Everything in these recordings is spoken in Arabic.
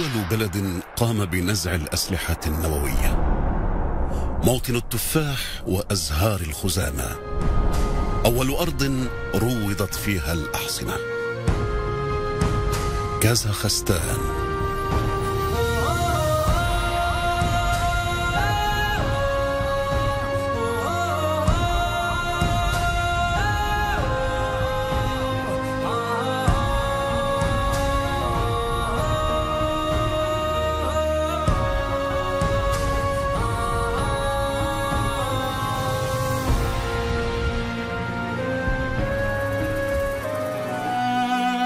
أول بلد قام بنزع الأسلحة النووية، موطن التفاح وأزهار الخزامة، أول أرض روضت فيها الأحصنة، كازاخستان.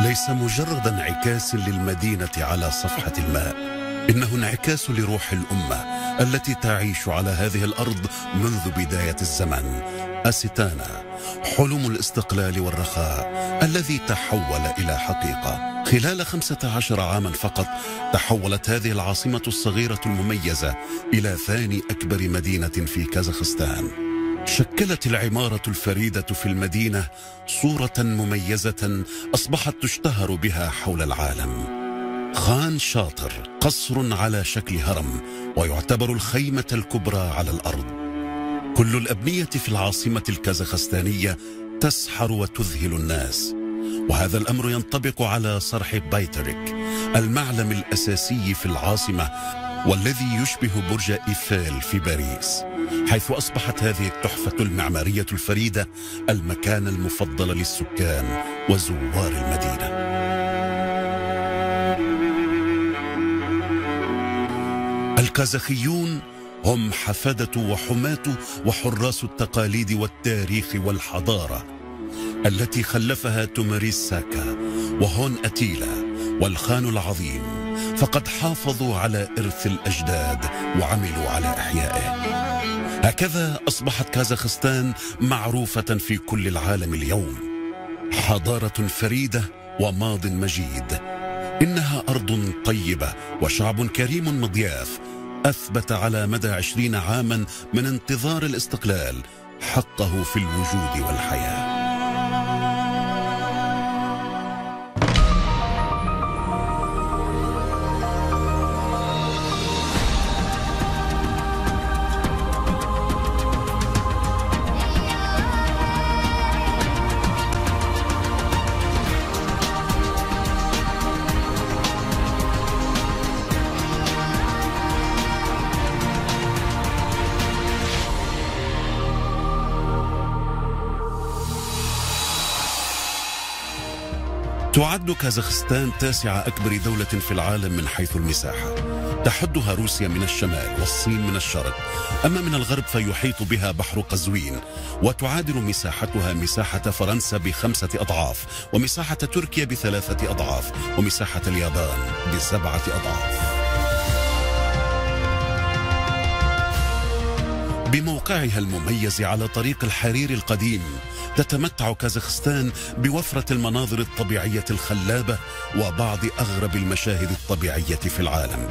ليس مجرد انعكاس للمدينة على صفحة الماء، إنه انعكاس لروح الأمة التي تعيش على هذه الأرض منذ بداية الزمن. أستانا، حلم الاستقلال والرخاء الذي تحول إلى حقيقة. خلال 15 عاما فقط تحولت هذه العاصمة الصغيرة المميزة إلى ثاني أكبر مدينة في كازاخستان. شكلت العمارة الفريدة في المدينة صورة مميزة أصبحت تشتهر بها حول العالم. خان شاطر، قصر على شكل هرم ويعتبر الخيمة الكبرى على الأرض. كل الأبنية في العاصمة الكازاخستانية تسحر وتذهل الناس، وهذا الأمر ينطبق على صرح بايتريك، المعلم الأساسي في العاصمة والذي يشبه برج إيفيل في باريس، حيث أصبحت هذه التحفة المعمارية الفريدة المكان المفضل للسكان وزوار المدينة. الكازاخيون هم حفدة وحماة وحراس التقاليد والتاريخ والحضارة التي خلفها توميريس ساكا وهون أتيلا والخان العظيم، فقد حافظوا على إرث الأجداد وعملوا على إحيائه. هكذا أصبحت كازاخستان معروفة في كل العالم اليوم، حضارة فريدة وماض مجيد. إنها أرض طيبة وشعب كريم مضياف، أثبت على مدى 20 عاما من انتظار الاستقلال حقه في الوجود والحياة. تعد كازاخستان 9 أكبر دولة في العالم من حيث المساحة، تحدها روسيا من الشمال والصين من الشرق، أما من الغرب فيحيط بها بحر قزوين، وتعادل مساحتها مساحة فرنسا ب5 أضعاف، ومساحة تركيا ب3 أضعاف، ومساحة اليابان ب7 أضعاف. بموقعها المميز على طريق الحرير القديم تتمتع كازاخستان بوفرة المناظر الطبيعية الخلابة وبعض أغرب المشاهد الطبيعية في العالم،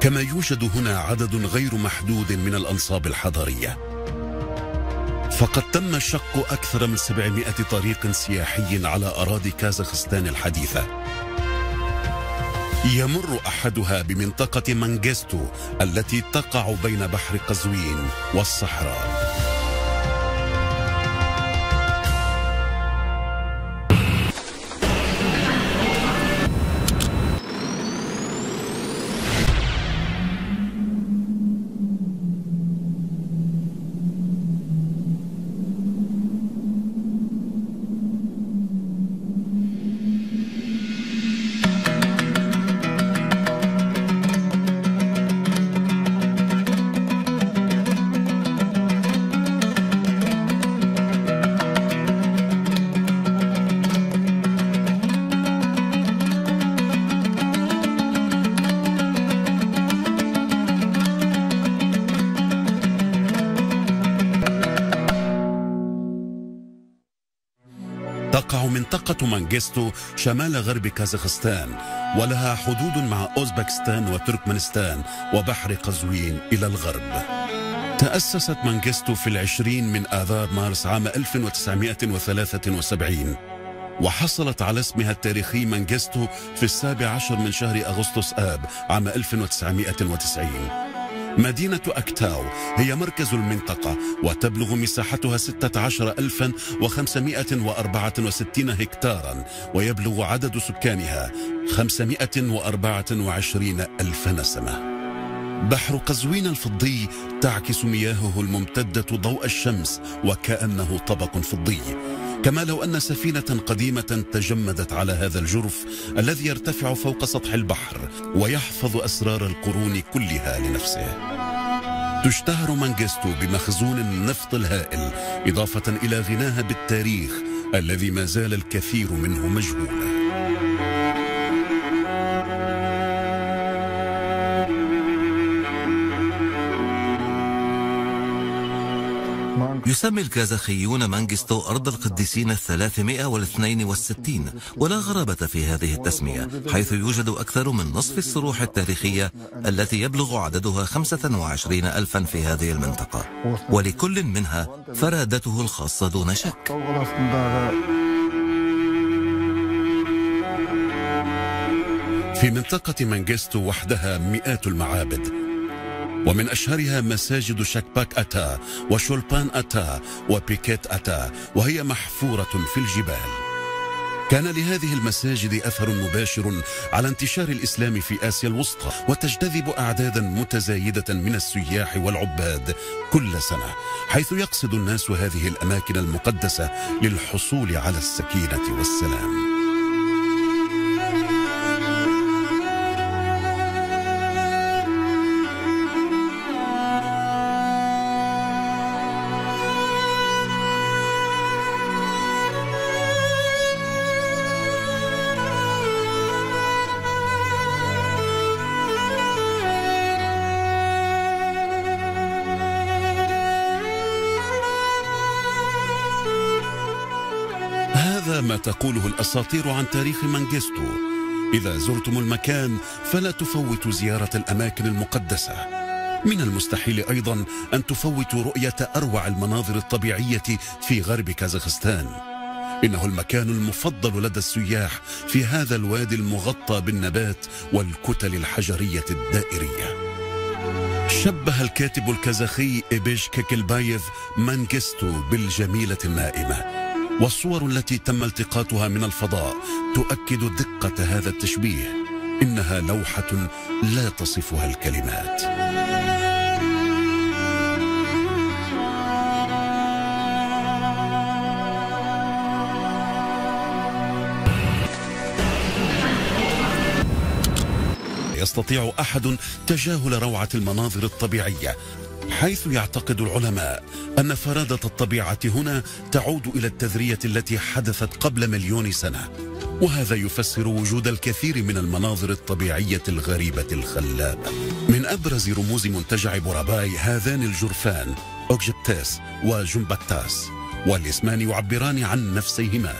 كما يوجد هنا عدد غير محدود من الأنصاب الحضرية، فقد تم شق أكثر من 700 طريق سياحي على أراضي كازاخستان الحديثة. يمر أحدها بمنطقة مانغيستو التي تقع بين بحر قزوين والصحراء. منطقة مانغيستو شمال غرب كازاخستان، ولها حدود مع أوزبكستان وتركمانستان وبحر قزوين إلى الغرب. تأسست مانغيستو في 20 من آذار مارس عام 1973، وحصلت على اسمها التاريخي مانجستو في 17 من شهر أغسطس آب عام 1990. مدينة أكتاو هي مركز المنطقة وتبلغ مساحتها 16564 هكتارا، ويبلغ عدد سكانها 524,000 نسمة. بحر قزوين الفضي تعكس مياهه الممتدة ضوء الشمس وكأنه طبق فضي، كما لو أن سفينة قديمة تجمدت على هذا الجرف الذي يرتفع فوق سطح البحر ويحفظ أسرار القرون كلها لنفسه. تشتهر مانجستو بمخزون النفط الهائل، إضافة إلى غناها بالتاريخ الذي ما زال الكثير منه مجهولا. يسمي الكازاخيون مانجستو أرض القديسين 362، ولا غرابة في هذه التسمية، حيث يوجد أكثر من نصف الصروح التاريخية التي يبلغ عددها 25,000 في هذه المنطقة، ولكل منها فرادته الخاصة دون شك. في منطقة مانجستو وحدها مئات المعابد، ومن أشهرها مساجد شكباك أتا وشولبان أتا وبيكيت أتا، وهي محفورة في الجبال. كان لهذه المساجد أثر مباشر على انتشار الإسلام في آسيا الوسطى، وتجتذب أعدادا متزايدة من السياح والعباد كل سنة، حيث يقصد الناس هذه الأماكن المقدسة للحصول على السكينة والسلام. ما تقوله الأساطير عن تاريخ مانجستو. إذا زرتم المكان فلا تفوتوا زيارة الأماكن المقدسة. من المستحيل أيضا أن تفوتوا رؤية أروع المناظر الطبيعية في غرب كازاخستان. إنه المكان المفضل لدى السياح في هذا الوادي المغطى بالنبات والكتل الحجرية الدائرية. شبه الكاتب الكازاخي إبيش كيكلايف مانجستو بالجميلة النائمة، والصور التي تم التقاطها من الفضاء تؤكد دقة هذا التشبيه. إنها لوحة لا تصفها الكلمات. لا يستطيع أحد تجاهل روعة المناظر الطبيعية، حيث يعتقد العلماء أن فرادة الطبيعة هنا تعود إلى التذرية التي حدثت قبل مليون سنة، وهذا يفسر وجود الكثير من المناظر الطبيعية الغريبة الخلابة. من أبرز رموز منتجع بوراباي هذان الجرفان أوغبتاس وجمبتاس، والاسمان يعبران عن نفسيهما.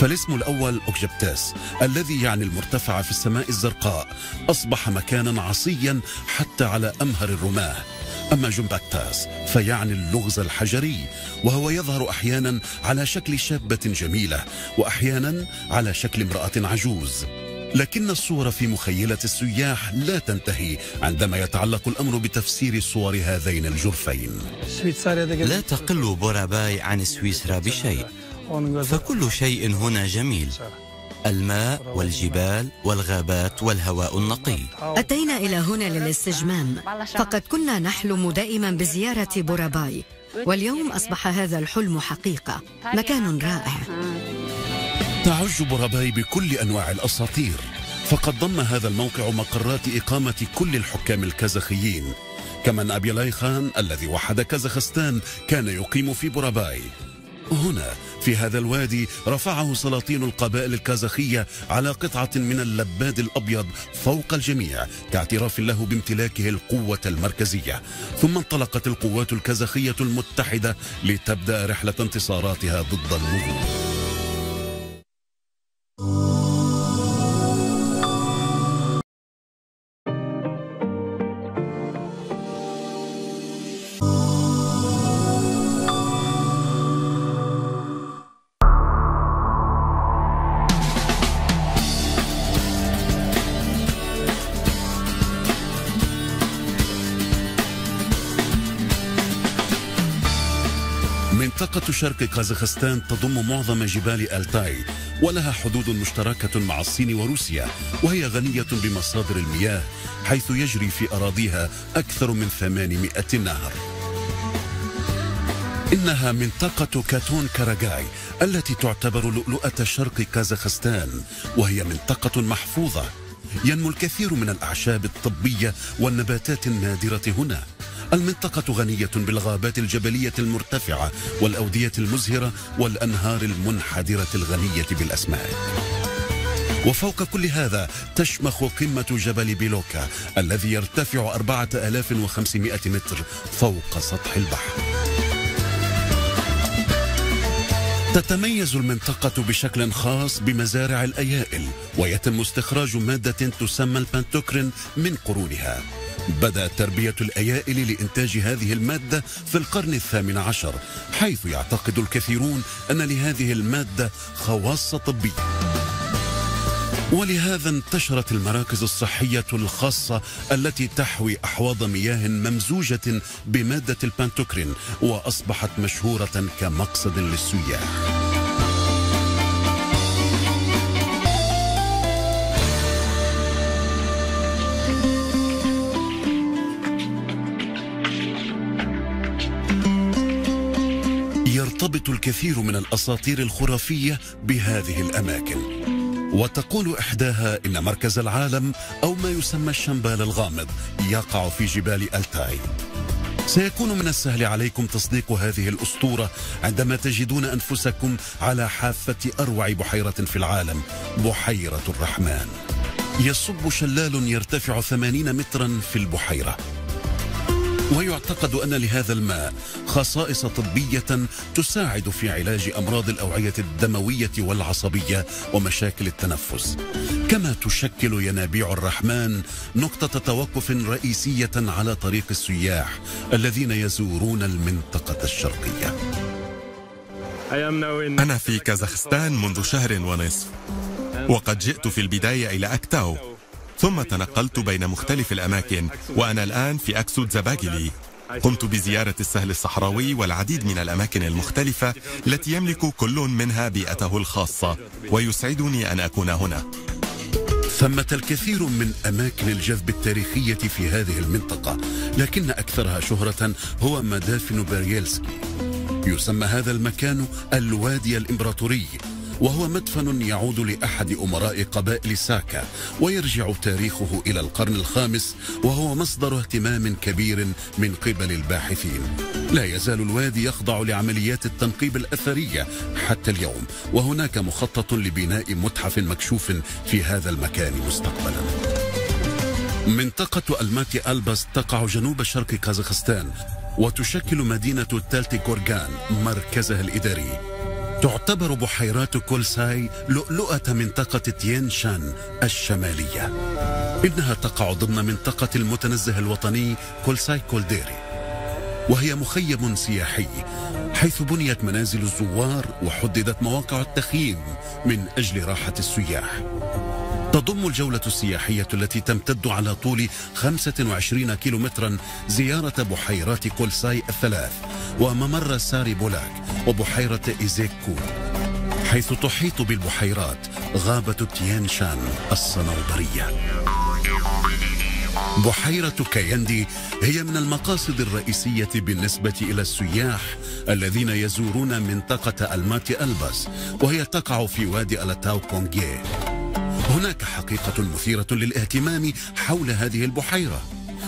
فالاسم الأول أوغبتاس الذي يعني المرتفع في السماء الزرقاء، أصبح مكانا عصيا حتى على أمهر الرماه. أما جمبكتاس فيعني اللغز الحجري، وهو يظهر أحيانا على شكل شابة جميلة وأحيانا على شكل امرأة عجوز، لكن الصور في مخيلة السياح لا تنتهي عندما يتعلق الأمر بتفسير صور هذين الجرفين. لا تقل بوراباي عن سويسرا بشيء، فكل شيء هنا جميل، الماء والجبال والغابات والهواء النقي. أتينا إلى هنا للاستجمام، فقد كنا نحلم دائما بزيارة بوراباي، واليوم أصبح هذا الحلم حقيقة. مكان رائع. تعج بوراباي بكل أنواع الأساطير، فقد ضم هذا الموقع مقرات إقامة كل الحكام الكازاخيين، كما أبيلاي خان الذي وحد كازاخستان كان يقيم في بوراباي. هنا في هذا الوادي رفعه سلاطين القبائل الكازاخية على قطعة من اللباد الأبيض فوق الجميع كاعتراف له بامتلاكه القوة المركزية، ثم انطلقت القوات الكازاخية المتحدة لتبدأ رحلة انتصاراتها ضد المغول. منطقة شرق كازاخستان تضم معظم جبال ألتاي، ولها حدود مشتركة مع الصين وروسيا، وهي غنية بمصادر المياه، حيث يجري في أراضيها أكثر من 800 نهر. إنها منطقة كاتون كاراغاي التي تعتبر لؤلؤة شرق كازاخستان، وهي منطقة محفوظة. ينمو الكثير من الأعشاب الطبية والنباتات النادرة هنا. المنطقة غنية بالغابات الجبلية المرتفعة والأودية المزهرة والأنهار المنحدرة الغنية بالأسماك. وفوق كل هذا تشمخ قمة جبل بيلوكا الذي يرتفع 4500 متر فوق سطح البحر. تتميز المنطقة بشكل خاص بمزارع الأيائل، ويتم استخراج مادة تسمى البانتوكرين من قرونها. بدأت تربية الأيائل لإنتاج هذه المادة في القرن ال18، حيث يعتقد الكثيرون أن لهذه المادة خواص طبية، ولهذا انتشرت المراكز الصحية الخاصة التي تحوي أحواض مياه ممزوجة بمادة البانتوكرين، وأصبحت مشهورة كمقصد للسياح. يرتبط الكثير من الأساطير الخرافية بهذه الأماكن، وتقول إحداها إن مركز العالم أو ما يسمى الشمبال الغامض يقع في جبال ألتاي. سيكون من السهل عليكم تصديق هذه الأسطورة عندما تجدون أنفسكم على حافة أروع بحيرة في العالم، بحيرة الرحمن. يصب شلال يرتفع 80 مترا في البحيرة، ويعتقد أن لهذا الماء خصائص طبية تساعد في علاج أمراض الأوعية الدموية والعصبية ومشاكل التنفس. كما تشكل ينابيع الرحمن نقطة توقف رئيسية على طريق السياح الذين يزورون المنطقة الشرقية. أنا في كازاخستان منذ شهر ونصف، وقد جئت في البداية إلى أكتاو، ثم تنقلت بين مختلف الأماكن، وأنا الآن في أكسو زباجلي. قمت بزيارة السهل الصحراوي والعديد من الأماكن المختلفة التي يملك كل منها بيئته الخاصة، ويسعدني أن أكون هنا. ثمة الكثير من أماكن الجذب التاريخية في هذه المنطقة، لكن أكثرها شهرة هو مدافن برييلسكي. يسمى هذا المكان الوادي الإمبراطوري، وهو مدفن يعود لأحد أمراء قبائل ساكا، ويرجع تاريخه إلى القرن الخامس، وهو مصدر اهتمام كبير من قبل الباحثين. لا يزال الوادي يخضع لعمليات التنقيب الأثرية حتى اليوم، وهناك مخطط لبناء متحف مكشوف في هذا المكان مستقبلا. منطقة ألماتي ألبس تقع جنوب شرق كازاخستان، وتشكل مدينة التالتي كورغان مركزها الإداري. تعتبر بحيرات كولساي لؤلؤة منطقة تيان شان الشمالية. إنها تقع ضمن منطقة المتنزه الوطني كولساي كولديري، وهي مخيم سياحي حيث بنيت منازل الزوار وحددت مواقع التخييم من أجل راحة السياح. تضم الجولة السياحية التي تمتد على طول 25 كيلومترا زيارة بحيرات كولساي الثلاث، وممر ساري بولاك، وبحيرة إيزيكور، حيث تحيط بالبحيرات غابة تيان شان الصنوبرية. بحيرة كايندي هي من المقاصد الرئيسية بالنسبة إلى السياح الذين يزورون منطقة ألماتي ألبس، وهي تقع في وادي ألاتاو كونغيه. هناك حقيقة مثيرة للاهتمام حول هذه البحيرة،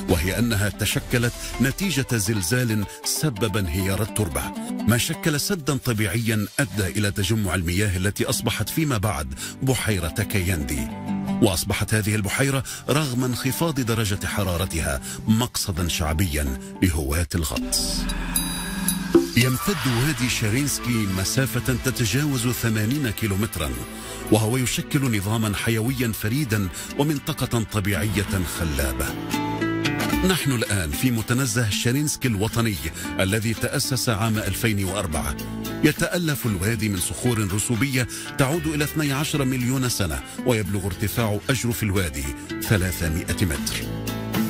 وهي أنها تشكلت نتيجة زلزال سبب انهيار التربة، ما شكل سدا طبيعيا أدى إلى تجمع المياه التي أصبحت فيما بعد بحيرة كايندي. وأصبحت هذه البحيرة رغم انخفاض درجة حرارتها مقصدا شعبيا لهواة الغطس. يمتد وادي شارينسكي مسافة تتجاوز 80 كيلومترا، وهو يشكل نظاما حيويا فريدا ومنطقة طبيعية خلابة. نحن الآن في متنزه شارينسكي الوطني الذي تأسس عام 2004. يتألف الوادي من صخور رسوبية تعود إلى 12 مليون سنة، ويبلغ ارتفاع أجرف الوادي 300 متر.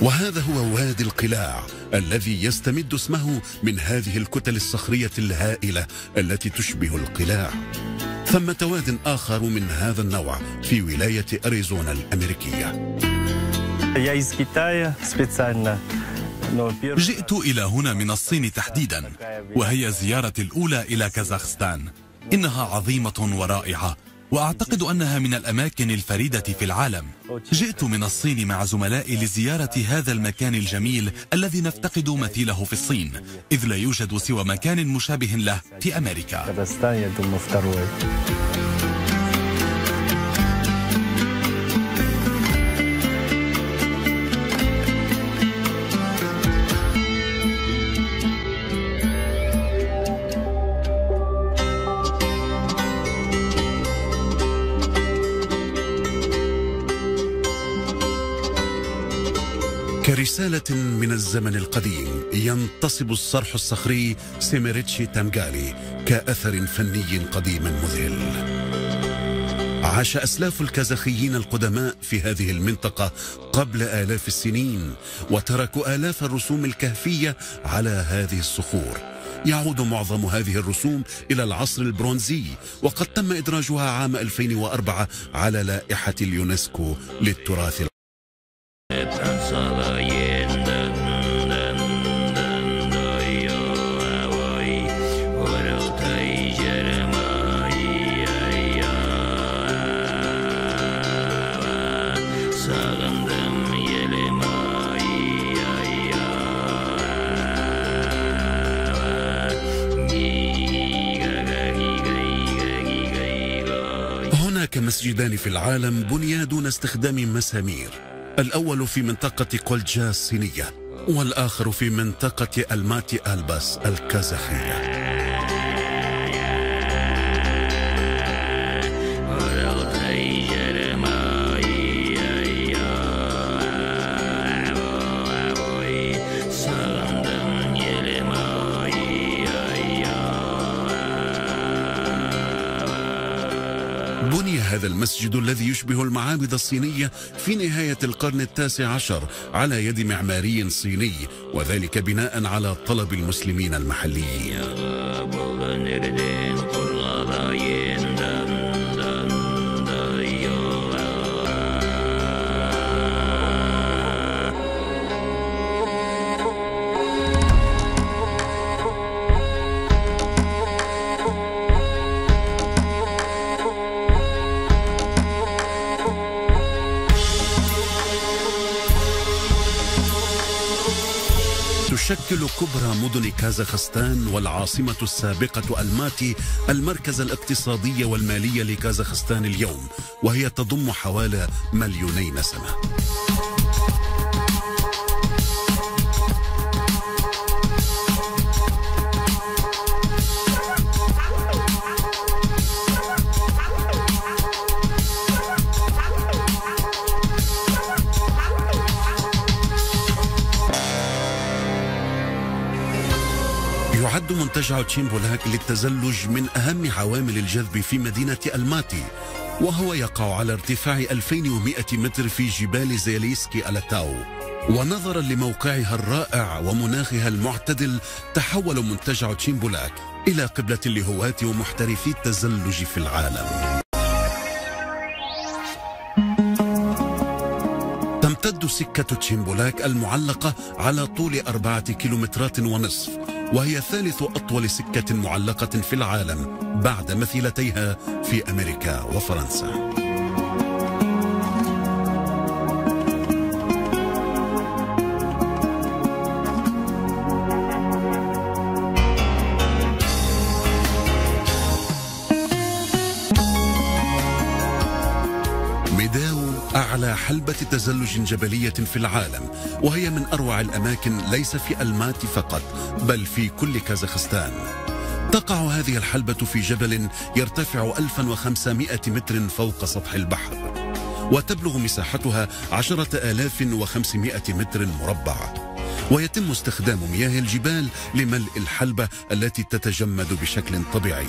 وهذا هو وادي القلاع الذي يستمد اسمه من هذه الكتل الصخرية الهائلة التي تشبه القلاع. ثمة واد آخر من هذا النوع في ولاية أريزونا الأمريكية. جئت إلى هنا من الصين تحديدا، وهي زيارتي الأولى إلى كازاخستان. إنها عظيمة ورائعة، وأعتقد أنها من الأماكن الفريدة في العالم. جئت من الصين مع زملائي لزيارة هذا المكان الجميل الذي نفتقد مثيله في الصين، إذ لا يوجد سوى مكان مشابه له في أمريكا. رسالة من الزمن القديم ينتصب الصرح الصخري سيميريتشي تامغالي كأثر فني قديم مذهل. عاش أسلاف الكازاخيين القدماء في هذه المنطقة قبل آلاف السنين، وتركوا آلاف الرسوم الكهفية على هذه الصخور. يعود معظم هذه الرسوم إلى العصر البرونزي، وقد تم إدراجها عام 2004 على لائحة اليونسكو للتراث مسجدان في العالم بنيا دون استخدام مسامير، الأول في منطقة كولجا الصينية، والآخر في منطقة ألماتي ألباس الكازاخية. هذا المسجد الذي يشبه المعابد الصينية في نهاية القرن ال19 على يد معماري صيني، وذلك بناء على طلب المسلمين المحليين. تشكل كبرى مدن كازاخستان والعاصمة السابقة ألماتي المركز الاقتصادي والمالي لكازاخستان اليوم، وهي تضم حوالي 2 مليون نسمة. يعد منتجع تشيمبولاك للتزلج من أهم عوامل الجذب في مدينة ألماتي، وهو يقع على ارتفاع 2100 متر في جبال زايليسكي ألاتاو. ونظرا لموقعها الرائع ومناخها المعتدل، تحول منتجع تشيمبولاك إلى قبلة لهواة ومحترفي التزلج في العالم. تمتد سكة تشيمبولاك المعلقة على طول 4.5 كيلومترات، وهي ثالث أطول سكة معلقة في العالم بعد مثيلتيها في أمريكا وفرنسا. على حلبة تزلج جبلية في العالم، وهي من أروع الأماكن ليس في ألماتي فقط بل في كل كازاخستان. تقع هذه الحلبة في جبل يرتفع 1500 متر فوق سطح البحر، وتبلغ مساحتها 10500 متر مربع، ويتم استخدام مياه الجبال لملء الحلبة التي تتجمد بشكل طبيعي.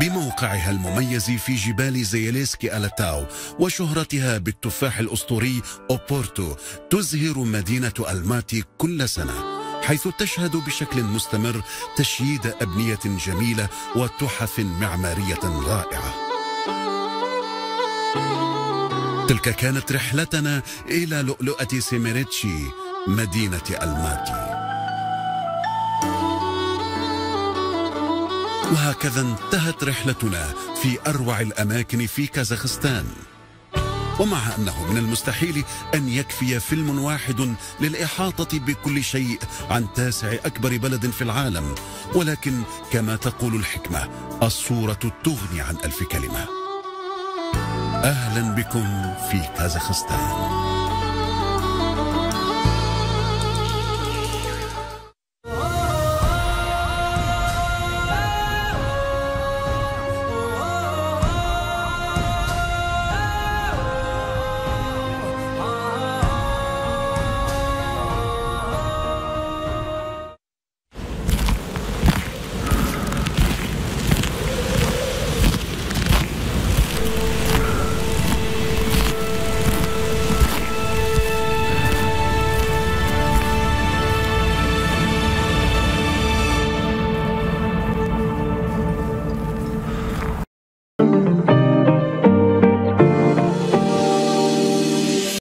بموقعها المميز في جبال زايليسكي ألاتاو وشهرتها بالتفاح الأسطوري أوبورتو، تزهر مدينة ألماتي كل سنة، حيث تشهد بشكل مستمر تشييد أبنية جميلة وتحف معمارية رائعة. تلك كانت رحلتنا إلى لؤلؤة سيميريتشي مدينة ألماتي. وهكذا انتهت رحلتنا في أروع الأماكن في كازاخستان، ومع أنه من المستحيل أن يكفي فيلم واحد للإحاطة بكل شيء عن تاسع أكبر بلد في العالم، ولكن كما تقول الحكمة الصورة تغني عن ألف كلمة. أهلا بكم في كازاخستان.